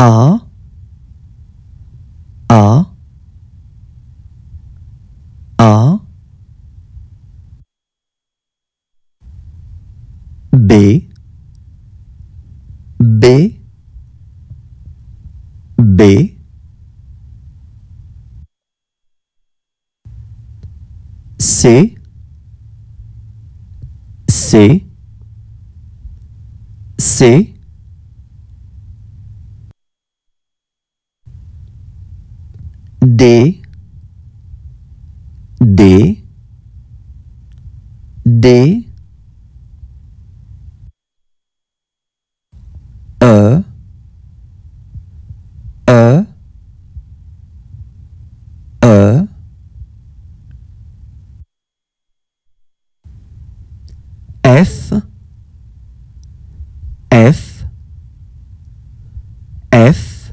B, B, B, C, C, C, D, D, D, F, F, F,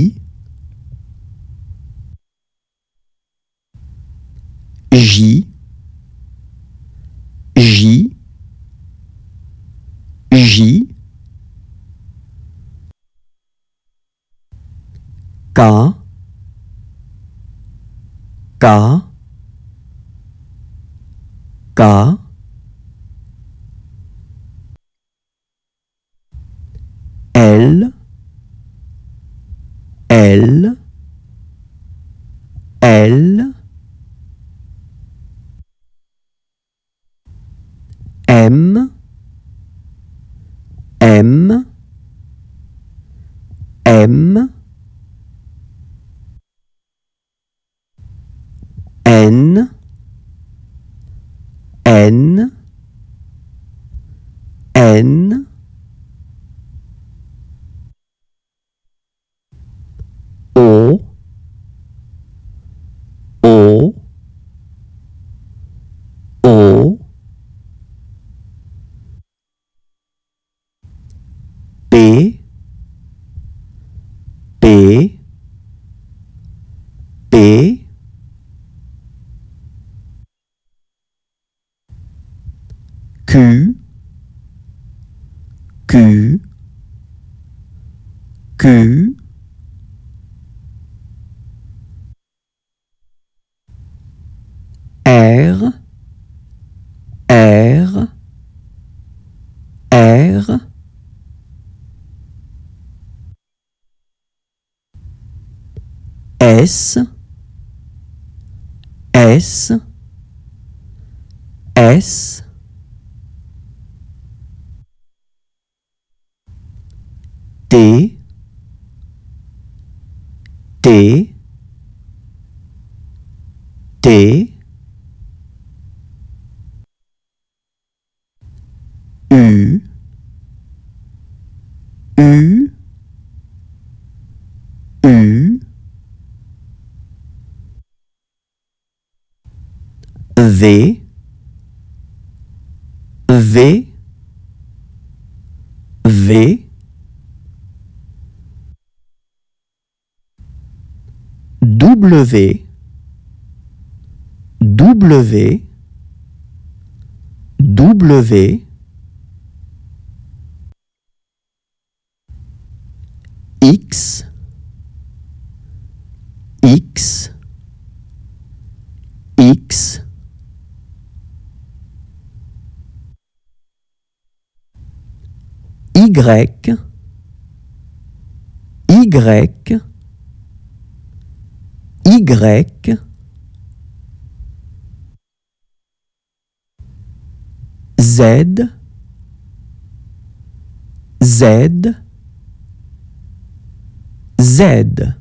I, J, J, J, K, K, K, L, L, L, M, M, M, N, N, N, O, O, O, P, P, P, Q, Q, Q, R, R, R, S, S, S, T, T, T, U, U, U, V, V, V, W, W, W, X, X, X, Y, Y, Y, Z, Z, Z.